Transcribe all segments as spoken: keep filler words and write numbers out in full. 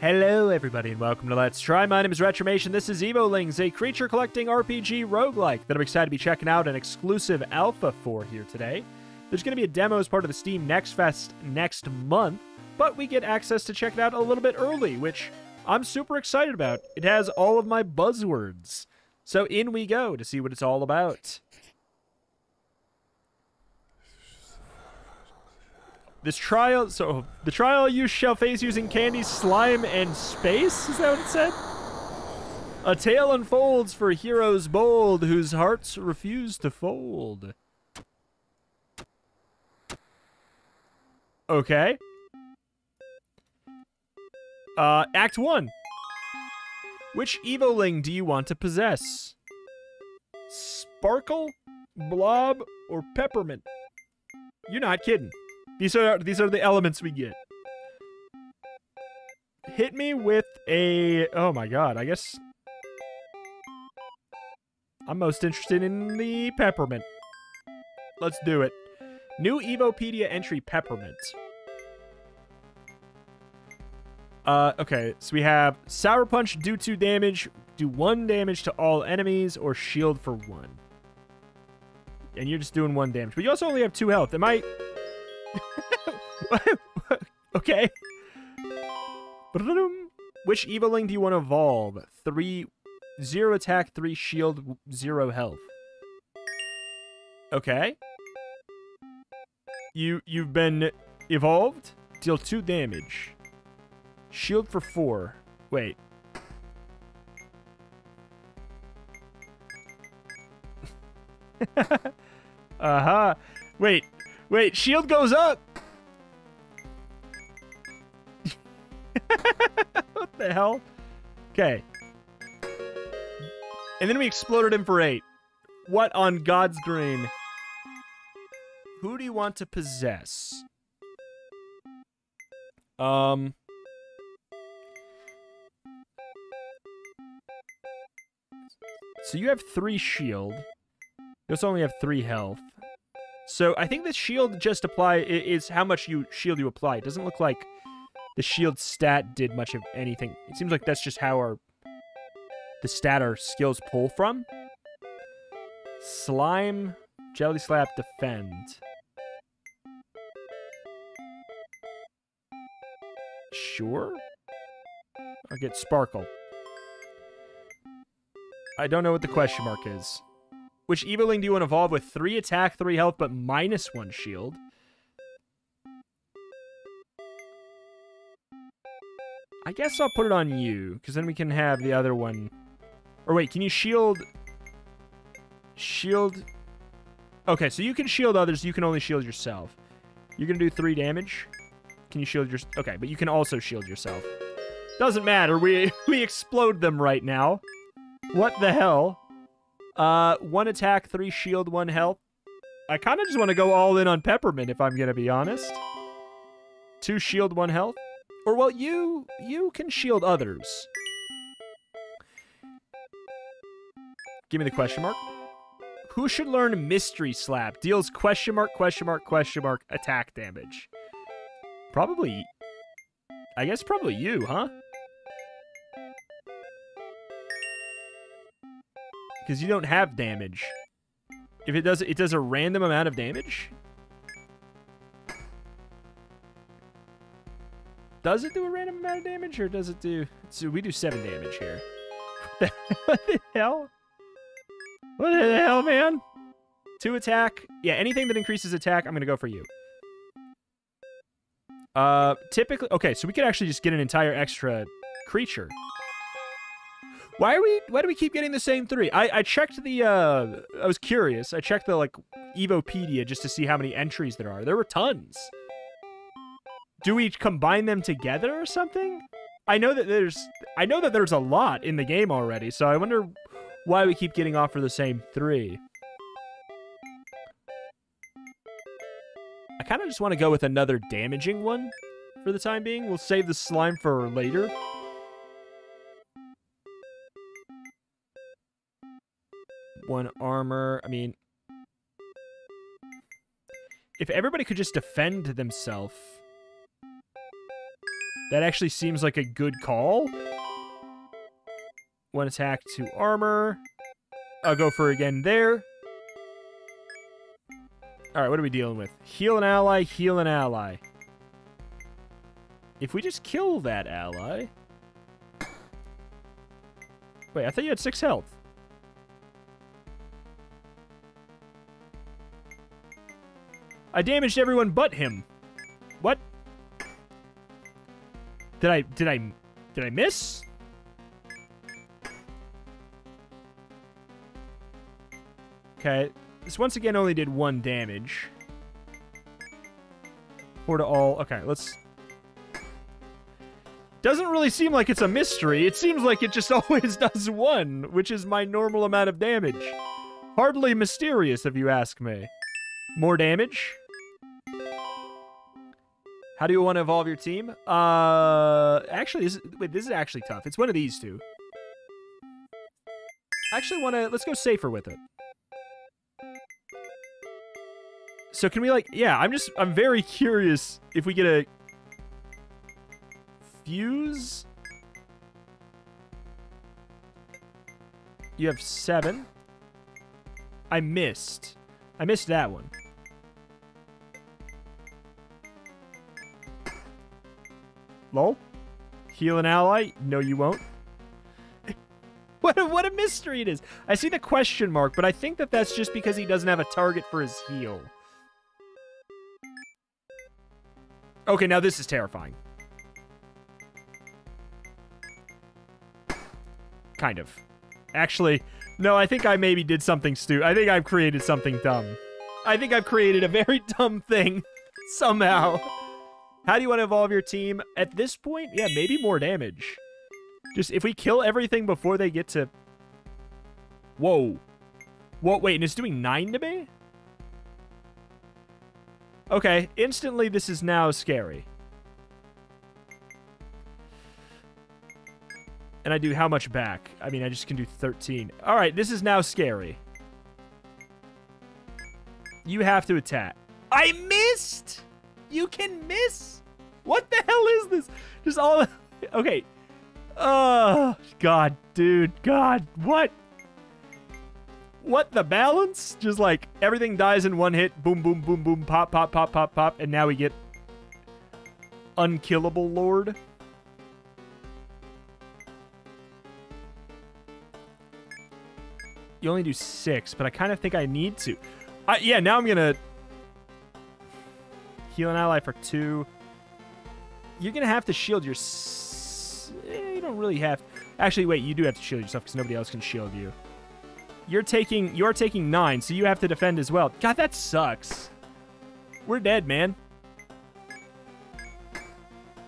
Hello everybody and welcome to Let's Try. My name is Retromation, this is Evolings, a creature collecting R P G roguelike that I'm excited to be checking out an exclusive alpha for here today. There's going to be a demo as part of the Steam Next Fest next month, but we get access to check it out a little bit early, which I'm super excited about. It has all of my buzzwords. So in we go to see what it's all about. This trial, so the trial you shall face using candy, slime, and space? Is that what it said? A tale unfolds for heroes bold whose hearts refuse to fold. Okay. Uh, Act one. Which Evoling do you want to possess? Sparkle, blob, or peppermint? You're not kidding. These are these are the elements we get. Hit me with a... Oh my god, I guess... I'm most interested in the peppermint. Let's do it. New Evopedia entry, peppermint. Uh, okay, so we have Sour Punch, do two damage, do one damage to all enemies, or shield for one. And you're just doing one damage. But you also only have two health. Am I... Okay. Which Evoling do you want to evolve? Three, zero attack, three shield, zero health. Okay. You you've been evolved. Deal two damage. Shield for four. Wait. Aha. uh-huh. Wait. Wait. Shield goes up. What the hell? Okay. And then we exploded him for eight. What on God's green? Who do you want to possess? Um. So you have three shield. You also only have three health. So I think the shield just apply is how much you shield you apply. It doesn't look like the shield stat did much of anything. It seems like that's just how our the stat our skills pull from. Slime, Jelly Slap, Defend. Sure. Or get Sparkle. I don't know what the question mark is. Which Evoling do you want to evolve with three attack, three health, but minus one shield? I guess I'll put it on you, because then we can have the other one. Or wait, can you shield? Shield. Okay, so you can shield others. You can only shield yourself. You're going to do three damage. Can you shield your... Okay, but you can also shield yourself. Doesn't matter. We, we explode them right now. What the hell? Uh, one attack, three shield, one health. I kind of just want to go all in on Peppermint, if I'm going to be honest. Two shield, one health. Or, well, you you can shield others. Give me the question mark. Who should learn Mystery Slap? Deals question mark, question mark, question mark, attack damage. Probably, I guess probably you, huh? Because you don't have damage. If it does, it does a random amount of damage. Does it do a random amount of damage, or does it do... So we do seven damage here. What the hell? What the hell, man? Two attack. Yeah, anything that increases attack, I'm going to go for you. Uh, typically... Okay, so we could actually just get an entire extra creature. Why are we... Why do we keep getting the same three? I, I checked the... Uh, I was curious. I checked the, like, Evopedia just to see how many entries there are. There were tons. Do we combine them together or something? I know that there's I know that there's a lot in the game already, so I wonder why we keep getting offered the same three. I kind of just want to go with another damaging one for the time being. We'll save the slime for later. One armor, I mean... If everybody could just defend themselves... That actually seems like a good call. One attack to armor. I'll go for again there. All right, what are we dealing with? Heal an ally, heal an ally. If we just kill that ally... Wait, I thought you had six health. I damaged everyone but him. What? Did I, did I, did I miss? Okay, this once again only did one damage. Four to all, okay, let's... Doesn't really seem like it's a mystery. It seems like it just always does one, which is my normal amount of damage. Hardly mysterious, if you ask me. More damage? How do you want to evolve your team? Uh, actually, this is, wait, this is actually tough. It's one of these two. I actually want to, let's go safer with it. So can we like, yeah, I'm just, I'm very curious if we get a fuse. You have seven. I missed. I missed that one. Lol. Heal an ally? No, you won't. What a, what a mystery it is. I see the question mark, but I think that that's just because he doesn't have a target for his heal. Okay, now this is terrifying. Kind of. Actually, no, I think I maybe did something stupid. I think I've created something dumb. I think I've created a very dumb thing somehow. How do you want to evolve your team? At this point, yeah, maybe more damage. Just if we kill everything before they get to... Whoa. Whoa, wait, and it's doing nine to me? Okay, instantly this is now scary. And I do how much back? I mean, I just can do thirteen. All right, this is now scary. You have to attack. I missed! You can miss? What the hell is this? Just all... Okay. Oh, God, dude. God, what? What the balance? Just like everything dies in one hit. Boom, boom, boom, boom. Pop, pop, pop, pop, pop. And now we get unkillable Lord. You only do six, but I kind of think I need to. I, yeah, now I'm going to heal an ally for two. You're going to have to shield your... S you don't really have... Actually, wait, you do have to shield yourself because nobody else can shield you. You're taking, you're taking nine, so you have to defend as well. God, that sucks. We're dead, man.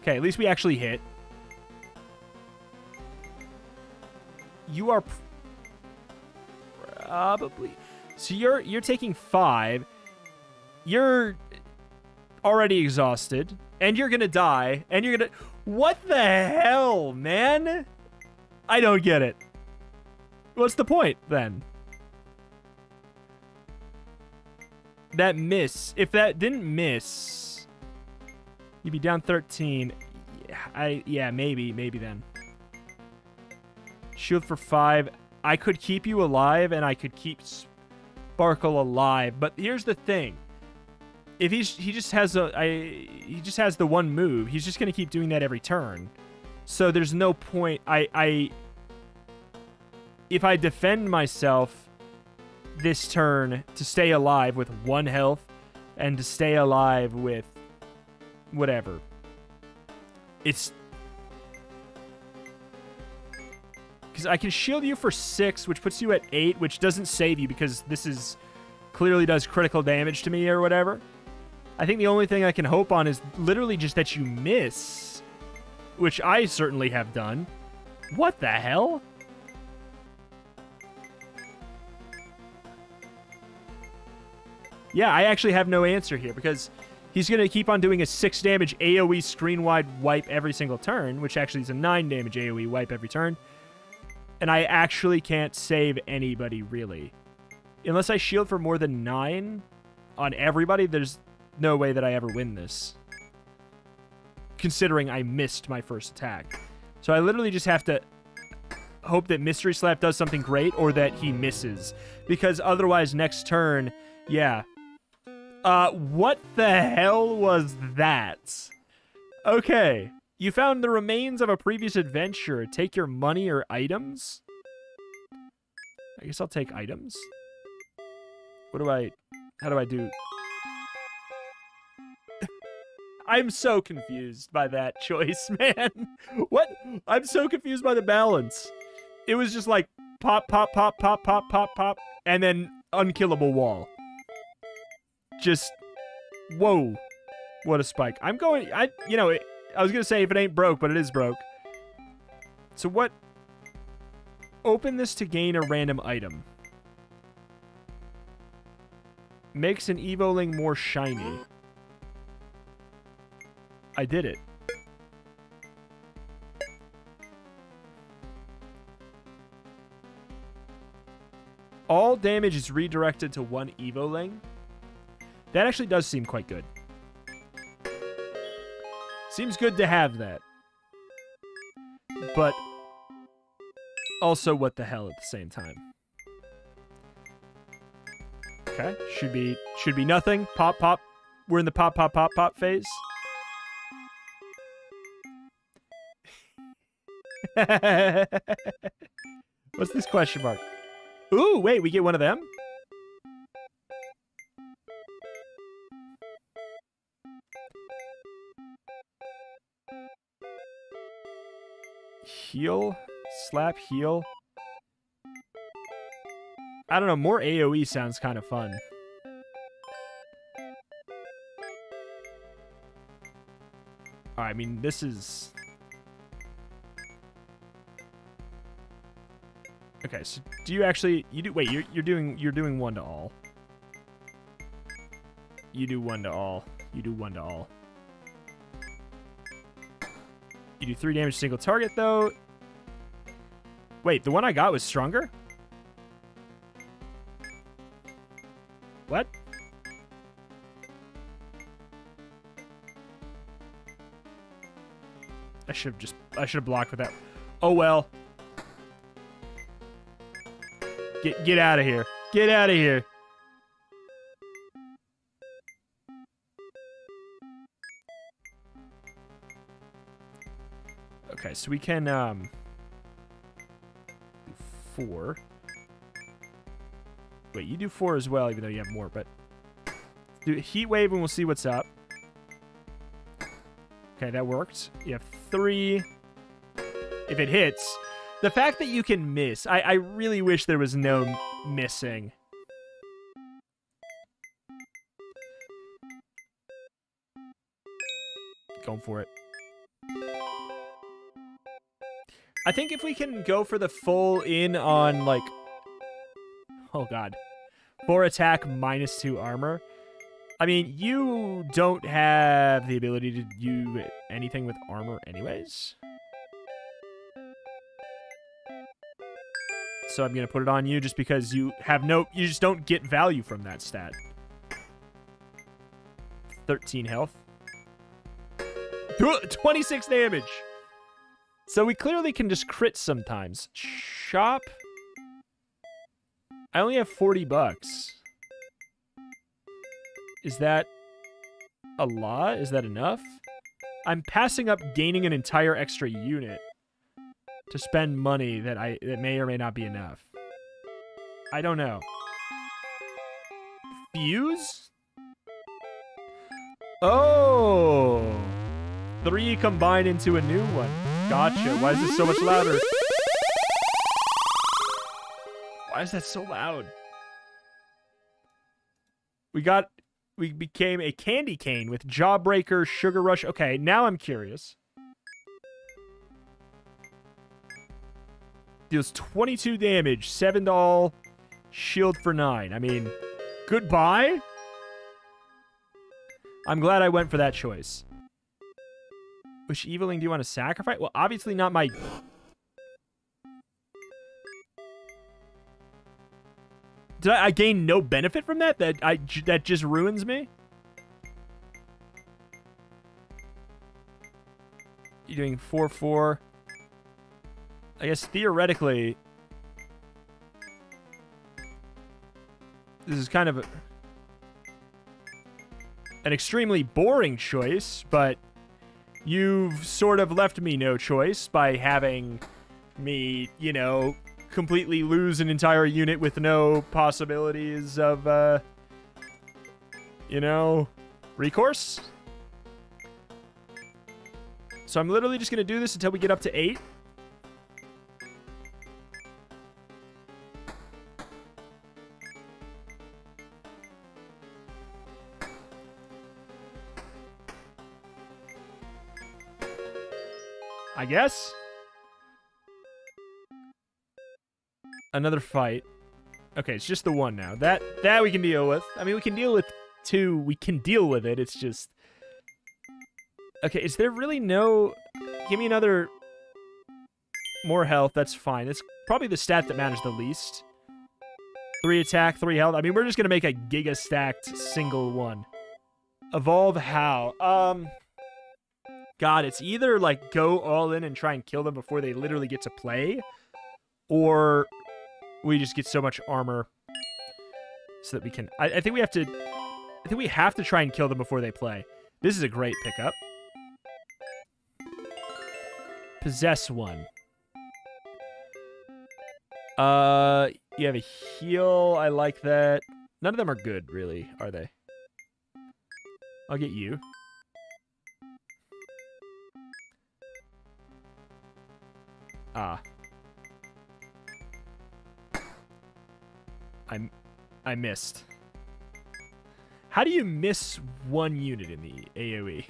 Okay, at least we actually hit. You are... Probably. So you're you're taking five. You're already exhausted, and you're gonna die, and you're gonna. What the hell, man? I don't get it. What's the point then? That miss. If that didn't miss, you'd be down thirteen. Yeah, I yeah maybe maybe then. Shield for five. I could keep you alive, and I could keep Sparkle alive. But here's the thing: if he's he just has a I, he just has the one move, he's just gonna keep doing that every turn. So there's no point. I I if I defend myself this turn to stay alive with one health, and to stay alive with whatever, it's. Because I can shield you for six, which puts you at eight, which doesn't save you because this is clearly does critical damage to me or whatever. I think the only thing I can hope on is literally just that you miss, which I certainly have done. What the hell? Yeah, I actually have no answer here because he's going to keep on doing a six damage AoE screen-wide wipe every single turn, which actually is a nine damage AoE wipe every turn. And I actually can't save anybody, really. Unless I shield for more than nine on everybody, there's no way that I ever win this. considering I missed my first attack. So I literally just have to hope that Mystery Slap does something great or that he misses. Because otherwise, next turn, yeah. Uh, what the hell was that? Okay. You found the remains of a previous adventure. Take your money or items? I guess I'll take items. What do I... How do I do... I'm so confused by that choice, man. What? I'm so confused by the balance. It was just like pop, pop, pop, pop, pop, pop, pop, and then unkillable wall. Just, whoa. What a spike. I'm going, I, you know, it, I was going to say if it ain't broke, but it is broke. So what? Open this to gain a random item. Makes an Evoling more shiny. I did it. All damage is redirected to one Evoling. That actually does seem quite good. Seems good to have that. But also what the hell at the same time. Okay, should be should be nothing. Pop, pop. We're in the pop, pop, pop, pop phase. What's this question mark? Ooh, wait, we get one of them? Heal? Slap heal? I don't know, more A O E sounds kind of fun. Alright, I mean, this is... Okay, so do you actually you do wait, you're you're doing you're doing one to all. You do one to all. You do one to all. You do three damage to single target though. Wait, the one I got was stronger? What? I should have just I should have blocked with that. Oh well. Get get out of here. Get out of here. Okay, so we can um do four. Wait, you do four as well, even though you have more, but do a heat wave and we'll see what's up. Okay, that worked. You have three. If it hits. The fact that you can miss, I, I really wish there was no missing. Going for it. I think if we can go for the full in on like, oh God, four attack minus two armor. I mean, you don't have the ability to do anything with armor anyways. So I'm going to put it on you just because you have no... You just don't get value from that stat. thirteen health. twenty-six damage! So we clearly can just crit sometimes. Shop? I only have forty bucks. Is that a lot? Is that enough? I'm passing up gaining an entire extra unit to spend money that I that may or may not be enough. I don't know. Fuse? Oh! Three combined into a new one. Gotcha. Why is this so much louder? Why is that so loud? We got... We became a candy cane with Jawbreaker, Sugar Rush. Okay, now I'm curious. Deals twenty-two damage, seven to all, shield for nine. I mean, goodbye? I'm glad I went for that choice. Which Evoling do you want to sacrifice? Well, obviously not my... Did I, I gain no benefit from that? That, I, that just ruins me? You're doing four four. I guess theoretically, this is kind of a, an extremely boring choice, but you've sort of left me no choice by having me, you know, completely lose an entire unit with no possibilities of, uh, you know, recourse. So I'm literally just going to do this until we get up to eight. I guess. Another fight. Okay, it's just the one now. That that we can deal with. I mean, we can deal with two. We can deal with it. It's just... Okay, is there really no... Give me another... More health. That's fine. That's probably the stat that matters the least. Three attack, three health. I mean, we're just going to make a giga-stacked single one. Evolve how? Um... God, it's either, like, go all in and try and kill them before they literally get to play, or we just get so much armor so that we can... I, I think we have to... I think we have to try and kill them before they play. This is a great pickup. Possess one. Uh, you have a heal. I like that. None of them are good, really, are they? I'll get you. Ah. I, I missed. How do you miss one unit in the AoE?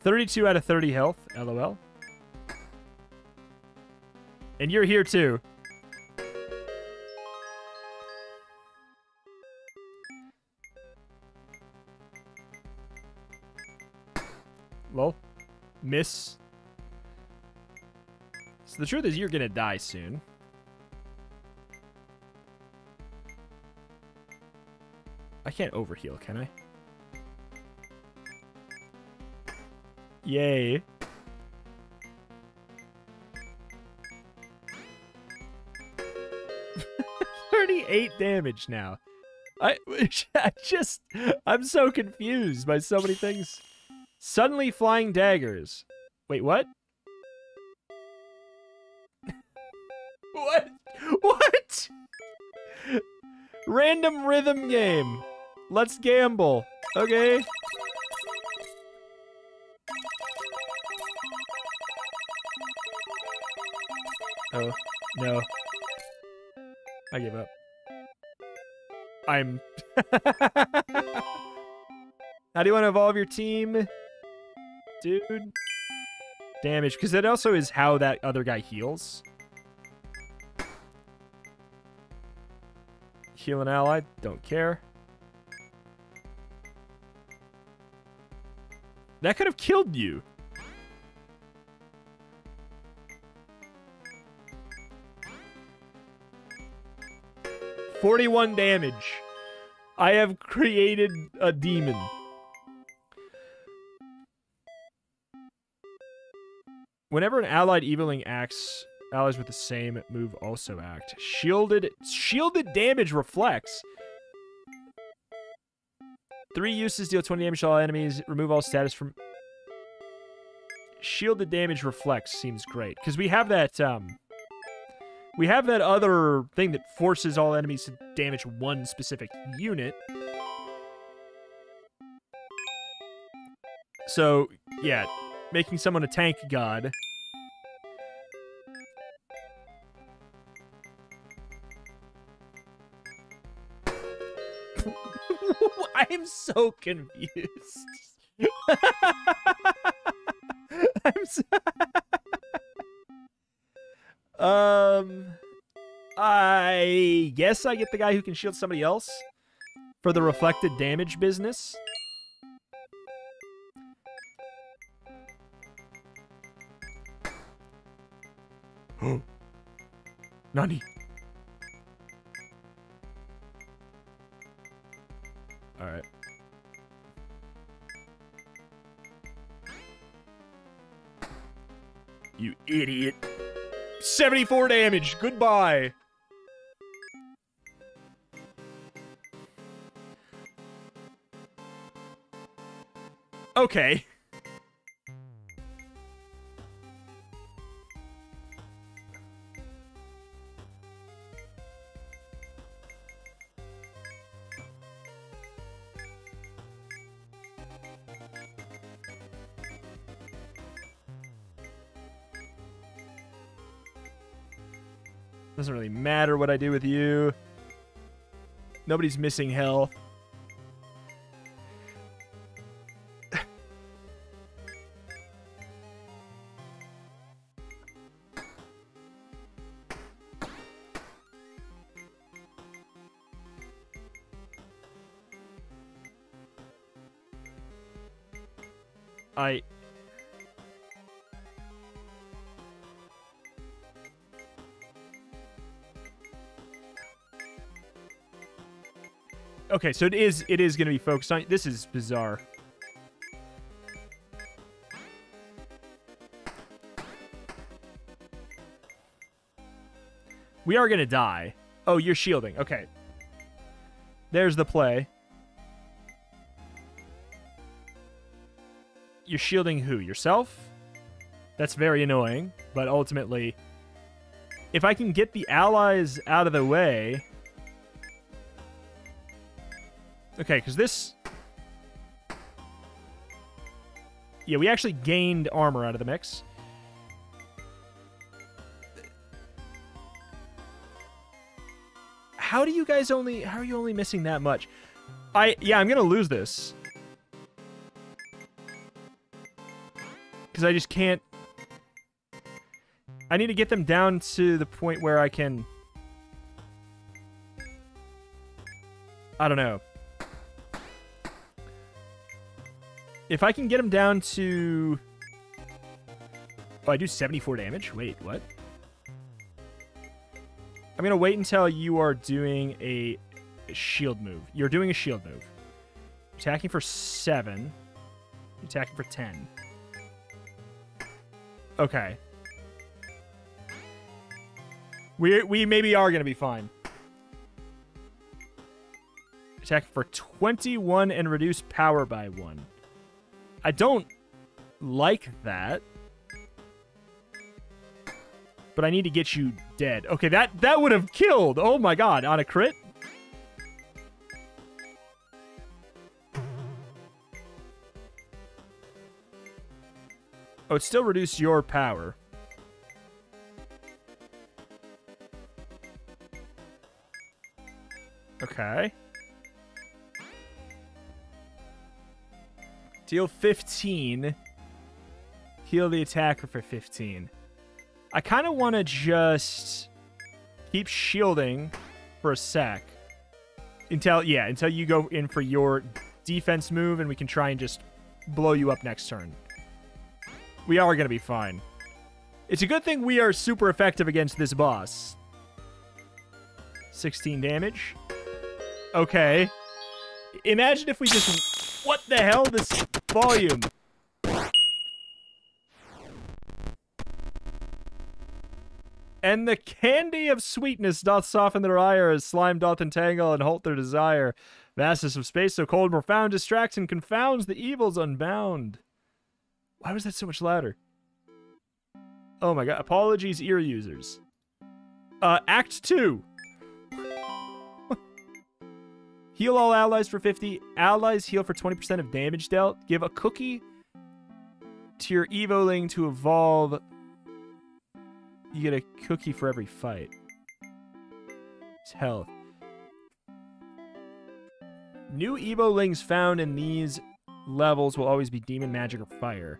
thirty-two out of thirty health, LOL. And you're here too. Lol. Miss. So the truth is you're gonna die soon. I can't overheal, can I? Yay. thirty-eight damage now. I, I just... I'm so confused by so many things. Suddenly flying daggers. Wait, what? What? What? Random rhythm game. Let's gamble. Okay. Oh, no. I give up. I'm... How do you want to evolve your team? Dude. Damage, because that also is how that other guy heals. Heal an ally, don't care. That could have killed you. forty-one damage. I have created a demon. Whenever an allied Evoling acts, allies with the same move also act. Shielded shielded damage reflects. Three uses, deal twenty damage to all enemies, remove all status from... Shielded damage reflects seems great. Because we have that, um... we have that other thing that forces all enemies to damage one specific unit. So, yeah. Making someone a tank god... I'm so confused. I'm so... um, I guess I get the guy who can shield somebody else for the reflected damage business. Nani? All right. You idiot. seventy-four damage. Goodbye. Okay. Doesn't really matter what I do with you. Nobody's missing health. I... Okay, so it is it is going to be focused on... This is bizarre. We are going to die. Oh, you're shielding. Okay. There's the play. You're shielding who? Yourself? That's very annoying, but ultimately... If I can get the allies out of the way... Okay, because this... Yeah, we actually gained armor out of the mix. How do you guys only... How are you only missing that much? I... Yeah, I'm going to lose this. Because I just can't... I need to get them down to the point where I can... I don't know. If I can get him down to... Oh, I do seventy-four damage? Wait, what? I'm going to wait until you are doing a shield move. You're doing a shield move. Attacking for seven. Attacking for ten. Okay. We, we maybe are going to be fine. Attacking for twenty-one and reduce power by one. I don't like that. But I need to get you dead. Okay, that, that would have killed. Oh my god, on a crit? Oh, it still reduced your power. Okay. Deal fifteen. Heal the attacker for fifteen. I kind of want to just keep shielding for a sec. Until, yeah, until you go in for your defense move and we can try and just blow you up next turn. We are going to be fine. It's a good thing we are super effective against this boss. sixteen damage. Okay. Imagine if we just... What the hell? This volume. And the candy of sweetness doth soften their ire as slime doth entangle and halt their desire. Vastness of space so cold and profound distracts and confounds the evils unbound. Why was that so much louder? Oh my god. Apologies, ear users. Uh, Act two. Heal all allies for fifty. Allies heal for twenty percent of damage dealt. Give a cookie to your Evoling to evolve. You get a cookie for every fight. It's health. New Evolings found in these levels will always be demon, magic, or fire.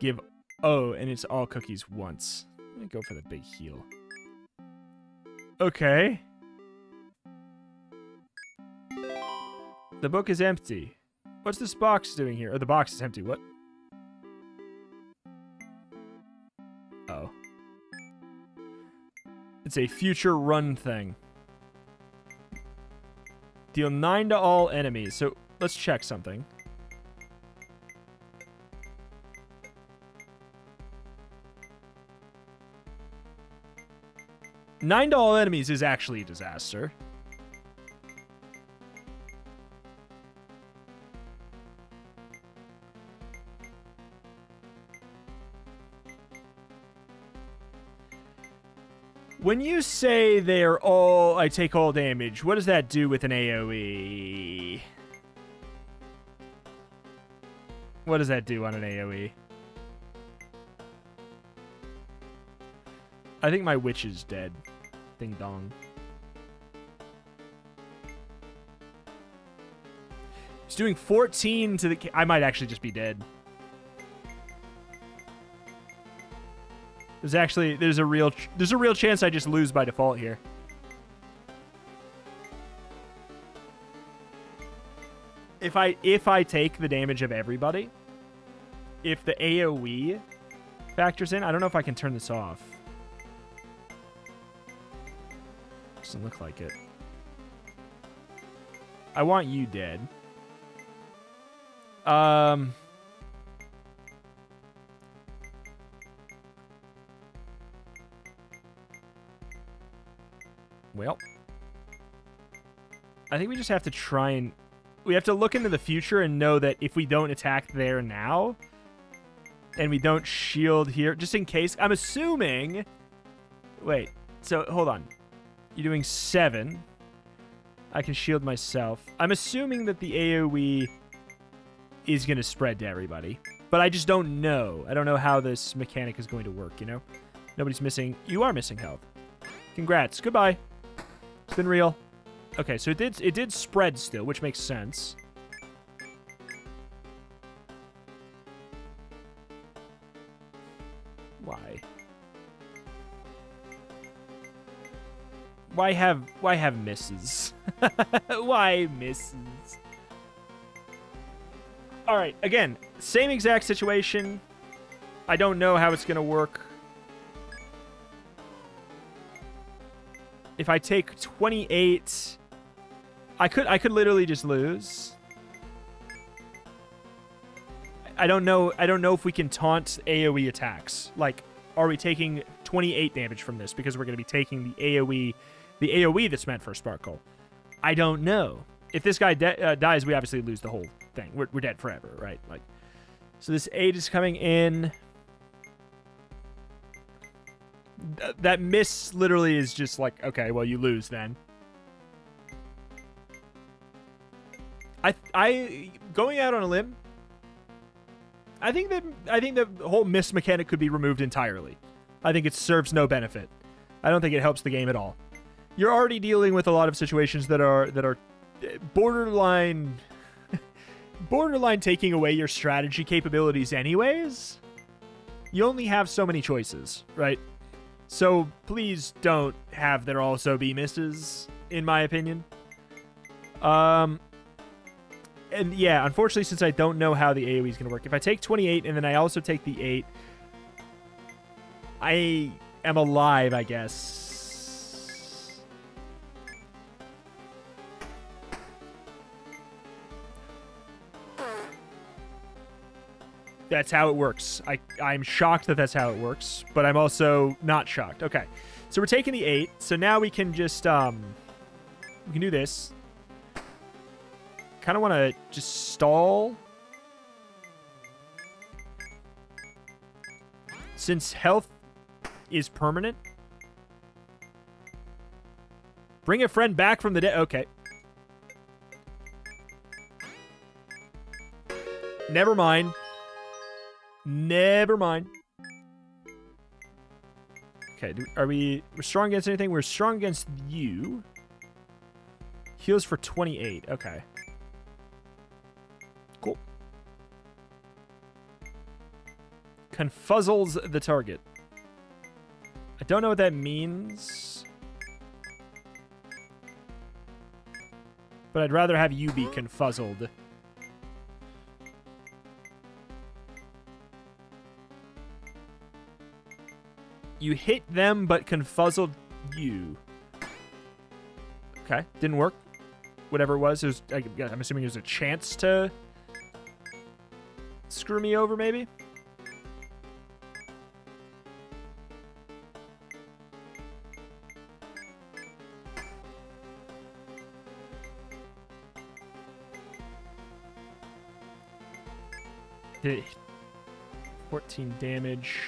Give, oh, and it's all cookies once. Let me go for the big heal. Okay. The book is empty. What's this box doing here? Oh, the box is empty. What? Oh. It's a future run thing. Deal nine to all enemies. So let's check something. Nine to all enemies is actually a disaster. When you say they're all, I take all damage, what does that do with an AoE? What does that do on an AoE? I think my witch is dead. Ding dong. It's doing fourteen to the... I might actually just be dead. There's actually... There's a real... There's a real chance I just lose by default here. If I... If I take the damage of everybody, if the AoE factors in... I don't know if I can turn this off. Doesn't look like it. I want you dead. Um, well, I think we just have to try and we have to look into the future and know that if we don't attack there now and we don't shield here, just in case, I'm assuming, wait, so hold on. You're doing seven. I can shield myself. I'm assuming that the AoE is going to spread to everybody. But I just don't know. I don't know how this mechanic is going to work, you know? Nobody's missing. You are missing health. Congrats. Goodbye. It's been real. Okay, so it did, it did spread still, which makes sense. Why? Why have why have misses? Why misses? All right, again, same exact situation. I don't know how it's gonna work. If I take twenty-eight, I could I could literally just lose. I don't know. I don't know if we can taunt AoE attacks. Like, are we taking twenty-eight damage from this because we're gonna be taking the AoE? The AoE that's meant for Sparkle. I don't know. If this guy uh, dies, we obviously lose the whole thing. We're, we're dead forever, right? Like, so this eight is coming in. Th that miss literally is just like, okay, well, you lose then. I, I, going out on a limb, I think that, I think that the whole miss mechanic could be removed entirely. I think it serves no benefit. I don't think it helps the game at all. You're already dealing with a lot of situations that are that are borderline borderline taking away your strategy capabilities anyways. You only have so many choices, right? So please don't have there also be misses, in my opinion. Um and yeah, unfortunately, since I don't know how the AoE is going to work, if I take twenty-eight and then I also take the eight, I am alive, I guess. That's how it works. I, I'm shocked that that's how it works, but I'm also not shocked. Okay, so we're taking the eight. So now we can just, um, we can do this. Kind of want to just stall. Since health is permanent. Bring a friend back from the dead. Okay. Never mind. Never mind. Okay, do, are we... We're strong against anything? We're strong against you. Heals for twenty-eight. Okay. Cool. Confuzzles the target. I don't know what that means. But I'd rather have you be confuzzled. You hit them, but confuzzled you. Okay, didn't work. Whatever it was, it was I, I'm assuming it was a chance to screw me over, maybe? fourteen damage.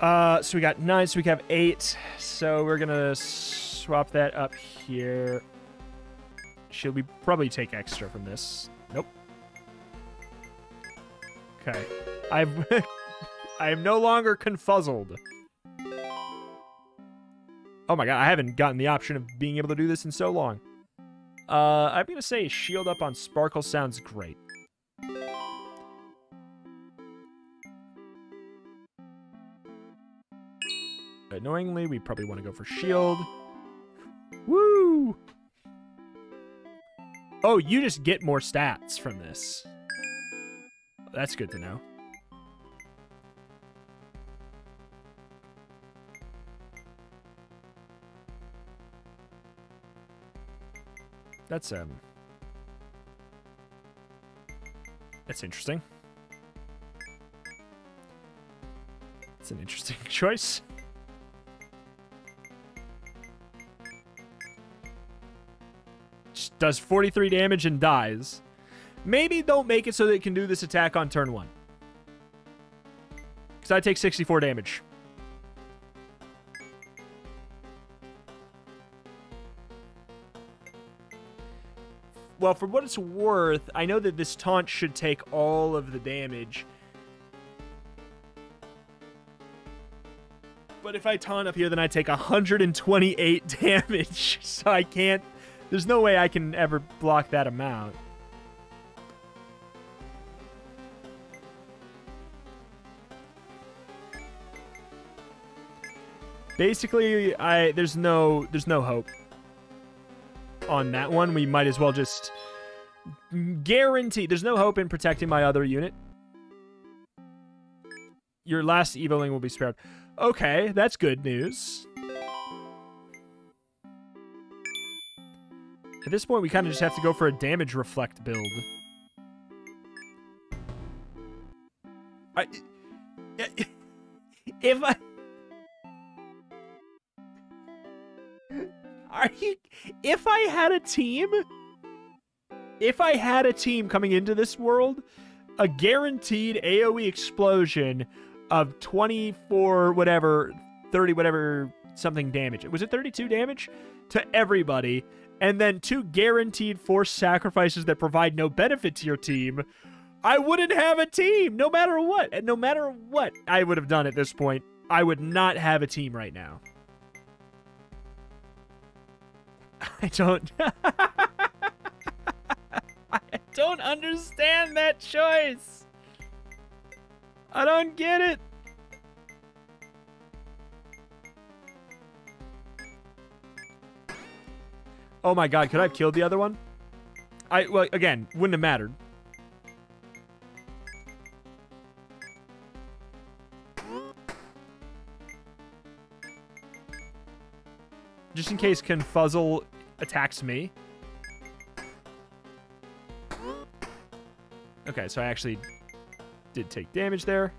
Uh, so we got nine, so we have eight. So we're gonna swap that up here. Should we probably take extra from this? Nope. Okay. I've I am no longer confuzzled. Oh my god, I haven't gotten the option of being able to do this in so long. Uh, I'm gonna say shield up on Sparkle sounds great. Annoyingly, we probably want to go for shield. Woo! Oh, you just get more stats from this. That's good to know. That's, um... that's interesting. It's an interesting choice. Just does forty-three damage and dies. Maybe don't make it so that it can do this attack on turn one. Because I take sixty-four damage. Well, for what it's worth, I know that this taunt should take all of the damage. But if I taunt up here, then I take one hundred twenty-eight damage. So I can't... there's no way I can ever block that amount. Basically, I there's no there's no hope. On that one, we might as well just guarantee there's no hope in protecting my other unit. Your last Evoling will be spared. Okay, that's good news. At this point, we kind of just have to go for a damage reflect build. I, if I... Are you, if I had a team, if I had a team coming into this world, a guaranteed AoE explosion of twenty-four, whatever, thirty, whatever, something damage. Was it thirty-two damage? To everybody. And then two guaranteed forced sacrifices that provide no benefit to your team. I wouldn't have a team, no matter what. And no matter what I would have done at this point, I would not have a team right now. I don't... I don't understand that choice. I don't get it. Oh my god, could I have killed the other one? I, well, again, wouldn't have mattered. Just in case Confuzzle attacks me. Okay, so I actually did take damage there.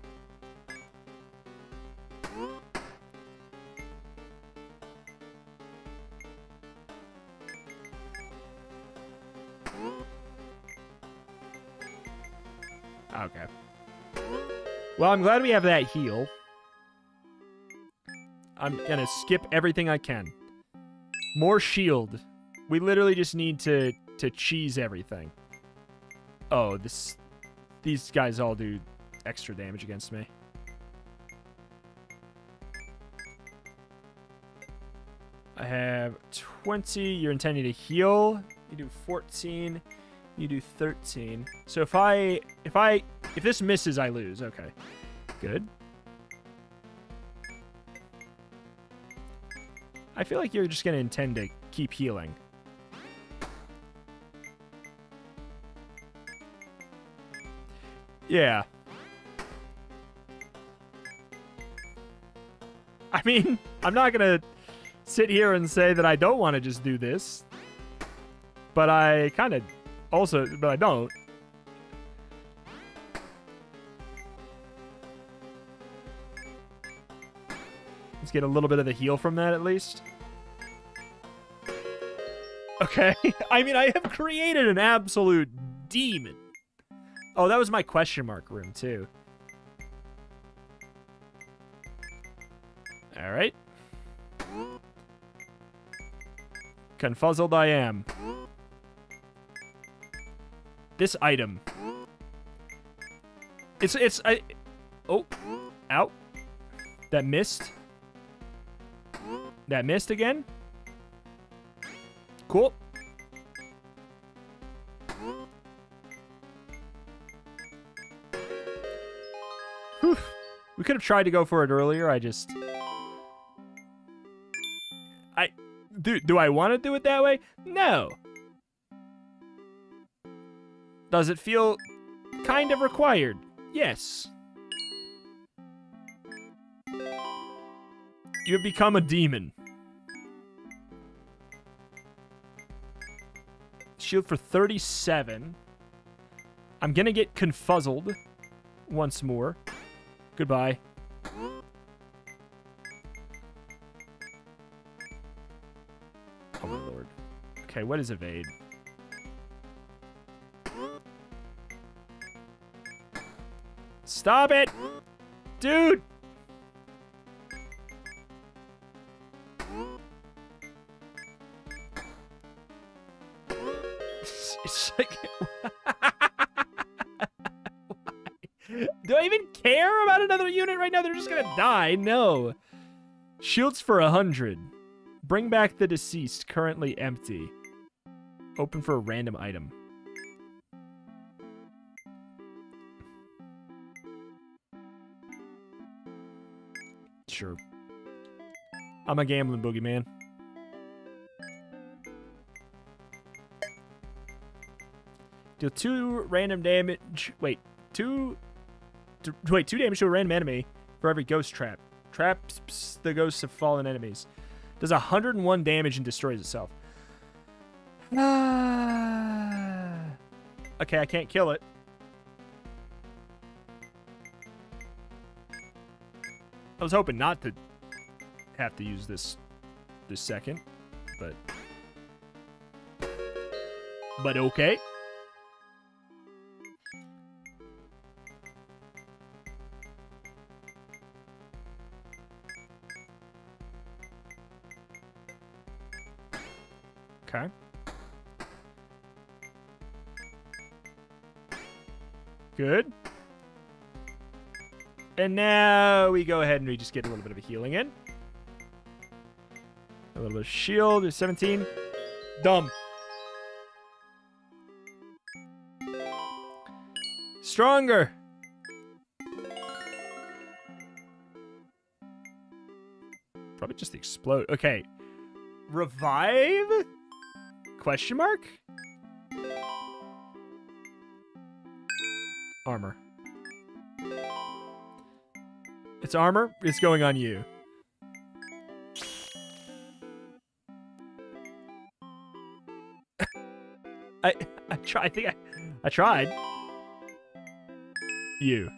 Okay. Well, I'm glad we have that heal. I'm gonna skip everything I can. More shield. We literally just need to to cheese everything. Oh, this these guys all do extra damage against me. I have twenty. You're intending to heal. You do fourteen. You do thirteen. So if I if I if this misses, I lose. Okay. Good. I feel like you're just going to intend to keep healing. Yeah. I mean, I'm not going to sit here and say that I don't want to just do this. But I kind of also... But I don't. Let's get a little bit of the heal from that, at least. Okay. I mean, I have created an absolute demon. Oh, that was my question mark room, too. All right. Confuzzled I am. This item. It's, it's, I, oh, ow. That missed. That missed again. Cool. Whew. We could have tried to go for it earlier. I just... I... Do, do I want to do it that way? No. Does it feel kind of required? Yes. You have become a demon. Shield for thirty-seven. I'm gonna get confuzzled once more. Goodbye. Oh my lord. Okay, what is evade? Stop it! Dude! It's like, do I even care about another unit right now? They're just gonna die. No. Shields for one hundred. Bring back the deceased, currently empty. Open for a random item. Sure. I'm a gambling boogeyman. Deal two random damage. Wait, two. Th wait, two damage to a random enemy for every ghost trap. Traps the ghosts of fallen enemies. Does one hundred and one damage and destroys itself. Ah. Okay, I can't kill it. I was hoping not to have to use this this second, but but okay. Okay. Good. And now we go ahead and we just get a little bit of a healing in. A little bit of shield. There's seventeen. Dumb. Stronger. Probably just explode. Okay. Revive? Question mark? Armor. It's armor. It's going on you. I I try. I think I I tried. You.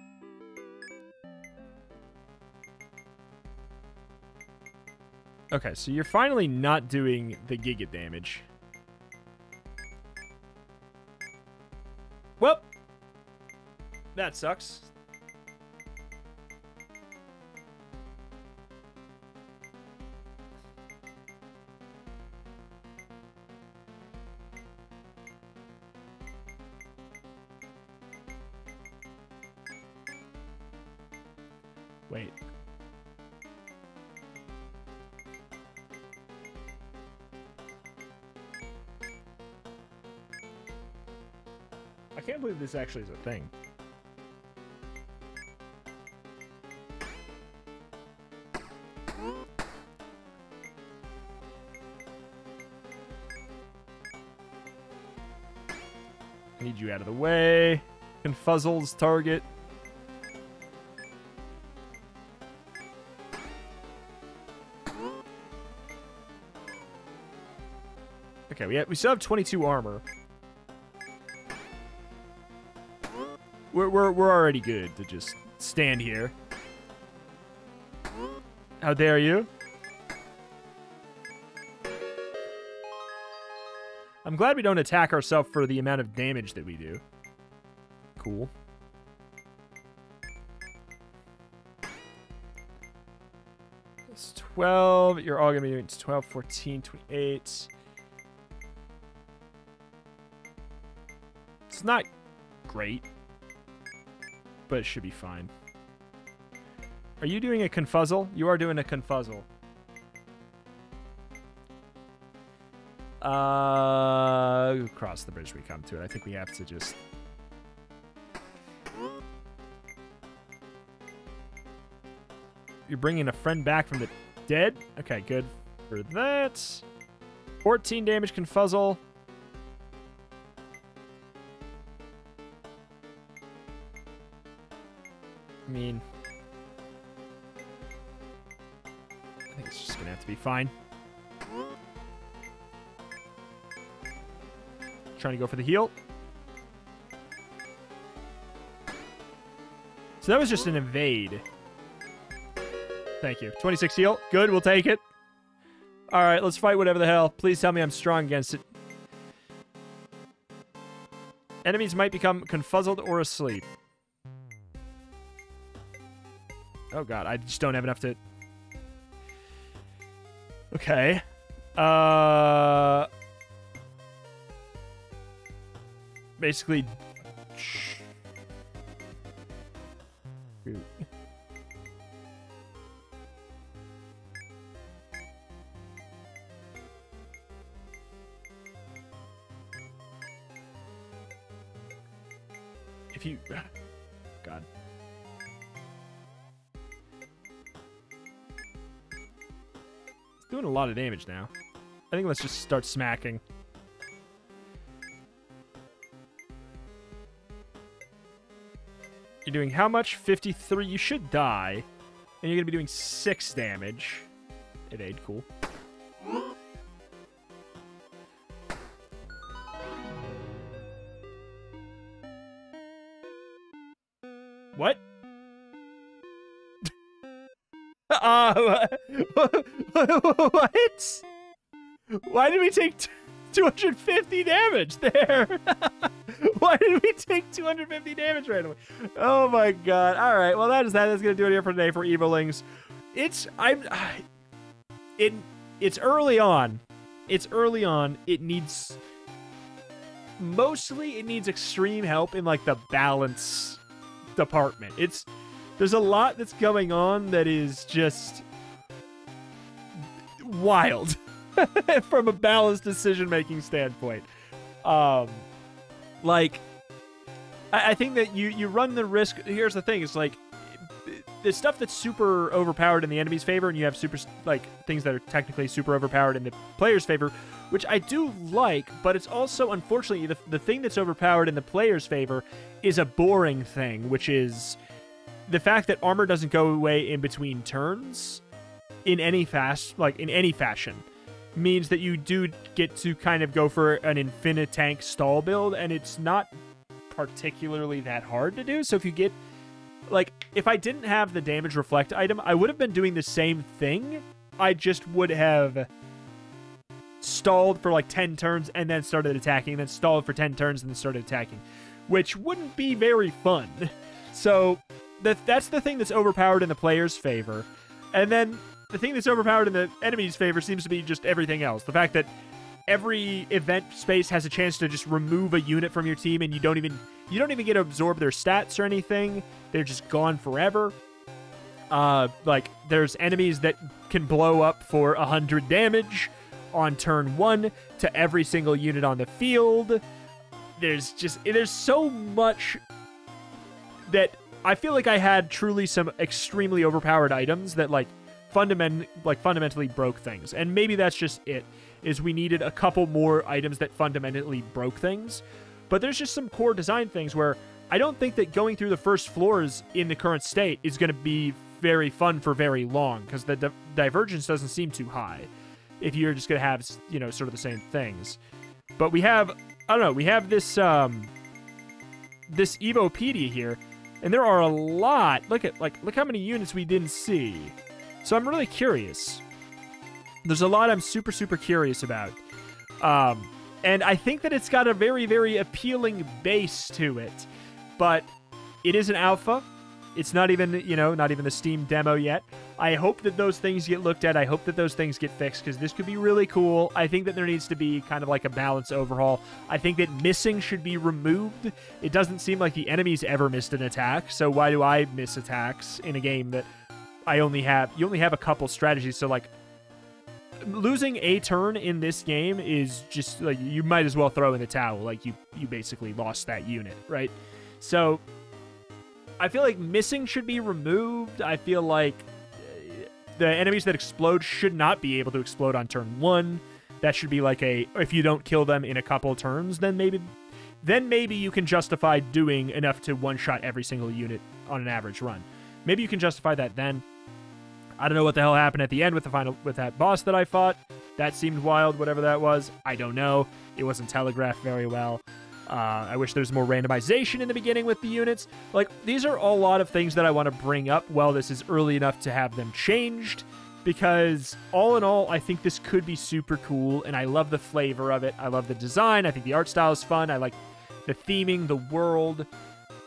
Okay, so you're finally not doing the giga damage. Well, that sucks. Wait. I can't believe this actually is a thing. I need you out of the way. Confuzzles target. Okay, we, have, we still have twenty-two armor. We're, we're, we're already good to just stand here. How dare you? I'm glad we don't attack ourselves for the amount of damage that we do. Cool. It's twelve. You're all going to be doing twelve, fourteen, twenty-eight. It's not great, but it should be fine. Are you doing a confuzzle? You are doing a confuzzle. Uh, cross the bridge we come to it. I think we have to just... You're bringing a friend back from the dead? Okay, good for that. fourteen damage confuzzle. I mean... I think it's just gonna have to be fine. Trying to go for the heal. So that was just an evade. Thank you. twenty-six heal. Good, we'll take it. All right, let's fight whatever the hell. Please tell me I'm strong against it. Enemies might become confuzzled or asleep. Oh, God. I just don't have enough to... Okay. Uh... Basically... If you... God. It's doing a lot of damage now. I think let's just start smacking. You're doing how much? fifty-three. You should die. And you're going to be doing six damage. Evade, cool. What? Uh, what? Why did we take two hundred fifty damage there? Why did we take two hundred fifty damage randomly? Oh my god. All right. Well, that is that. That's going to do it here for today for Evolings. It's I'm I, it it's early on. It's early on. It needs mostly it needs extreme help in like the balance department. It's there's a lot that's going on that is just wild from a balanced decision-making standpoint. Um Like, I, I think that you, you run the risk... Here's the thing. It's like, the stuff that's super overpowered in the enemy's favor, and you have super like things that are technically super overpowered in the player's favor, which I do like, but it's also, unfortunately, the, the thing that's overpowered in the player's favor is a boring thing, which is the fact that armor doesn't go away in between turns in any fast, like, in any fashion. Means that you do get to kind of go for an infinitank stall build, and it's not particularly that hard to do. So if you get, like, if I didn't have the damage reflect item, I would have been doing the same thing. I just would have stalled for like ten turns and then started attacking, and then stalled for ten turns and then started attacking, which wouldn't be very fun. So that that's the thing that's overpowered in the player's favor. And then the thing that's overpowered in the enemy's favor seems to be just everything else. The fact that every event space has a chance to just remove a unit from your team, and you don't even you don't even get to absorb their stats or anything. They're just gone forever. Uh, like, there's enemies that can blow up for one hundred damage on turn one to every single unit on the field. There's just... There's so much that... I feel like I had truly some extremely overpowered items that, like... Fundament, like fundamentally broke things, and maybe that's just it, is we needed a couple more items that fundamentally broke things. But there's just some core design things where I don't think that going through the first floors in the current state is going to be very fun for very long, because the di divergence doesn't seem too high. if you're just going to have, you know, sort of the same things. But we have, I don't know, we have this, um, this Evopedia here, and there are a lot, look at, like, look how many units we didn't see. So I'm really curious. There's a lot I'm super, super curious about. Um, and I think that it's got a very, very appealing base to it, but it is an alpha. It's not even, you know, not even the Steam demo yet. I hope that those things get looked at. I hope that those things get fixed, because this could be really cool. I think that there needs to be kind of like a balance overhaul. I think that missing should be removed. It doesn't seem like the enemies ever missed an attack, so why do I miss attacks in a game that I only have... You only have a couple strategies, so, like, losing a turn in this game is just, like, you might as well throw in the towel. Like, you, you basically lost that unit, right? So... I feel like missing should be removed. I feel like the enemies that explode should not be able to explode on turn one. That should be like a, if you don't kill them in a couple turns, then maybe then maybe you can justify doing enough to one-shot every single unit on an average run. Maybe you can justify that then. I don't know what the hell happened at the end with the final with that boss that I fought. That seemed wild, whatever that was. I don't know. It wasn't telegraphed very well. Uh, I wish there was more randomization in the beginning with the units. Like, these are a lot of things that I want to bring up while this is early enough to have them changed, because all in all, I think this could be super cool, and I love the flavor of it. I love the design. I think the art style is fun. I like the theming, the world.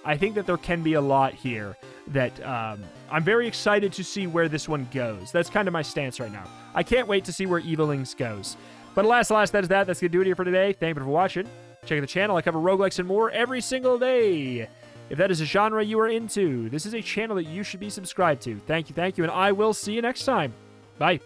I think that there can be a lot here that um, I'm very excited to see where this one goes. That's kind of my stance right now. I can't wait to see where Evolings goes. But alas, alas, that is that. That's going to do it here for today. Thank you for watching. Check out the channel. I cover roguelikes and more every single day. If that is a genre you are into, this is a channel that you should be subscribed to. Thank you, thank you, and I will see you next time. Bye.